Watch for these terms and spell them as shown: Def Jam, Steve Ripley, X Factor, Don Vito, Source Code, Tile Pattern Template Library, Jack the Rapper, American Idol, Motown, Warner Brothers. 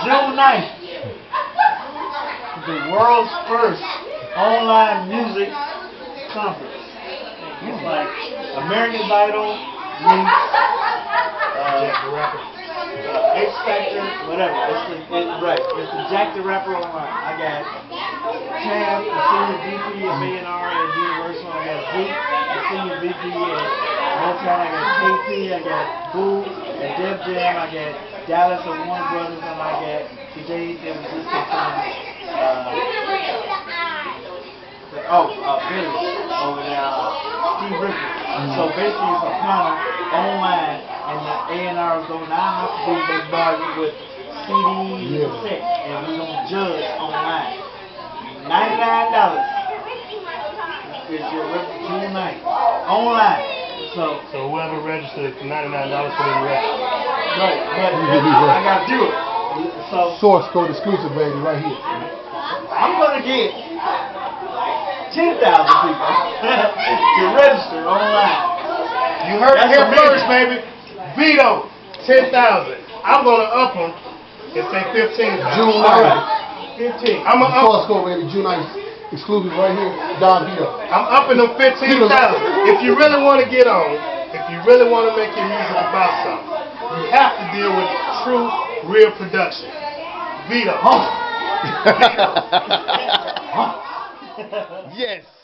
June 9th, the world's first online music conference. It's like American Idol meets Jack the Rapper, X Factor, whatever. It's the Jack the Rapper online. I got Tam, the senior VP at B&R at Universal. I got Zeke, the senior VP at Motown. I got KT, I got Boo at Def Jam. I got Dallas at Warner Brothers, and I got today there was just a Billy over there, Steve Ripley. So basically it's a panel online, and the A&R is going to now have to do their bargain with CDs and sex, and we're going to judge online. $99 is your June 9th online. So whoever registered for $99 for the register. Right, but I gotta do it. So Source Code exclusive, baby, right here. I'm gonna get 10,000 people to register online. You heard it here first, baby. Vito, 10,000. I'm gonna up them and say 15. June 9th. 15. I'm gonna up Source Code, baby. June 9th, exclusive right here. Don Vito. I'm upping them 15,000. If you really want to get on, if you really want to make your music about something, you have to deal with true, real production. Vito. Yes.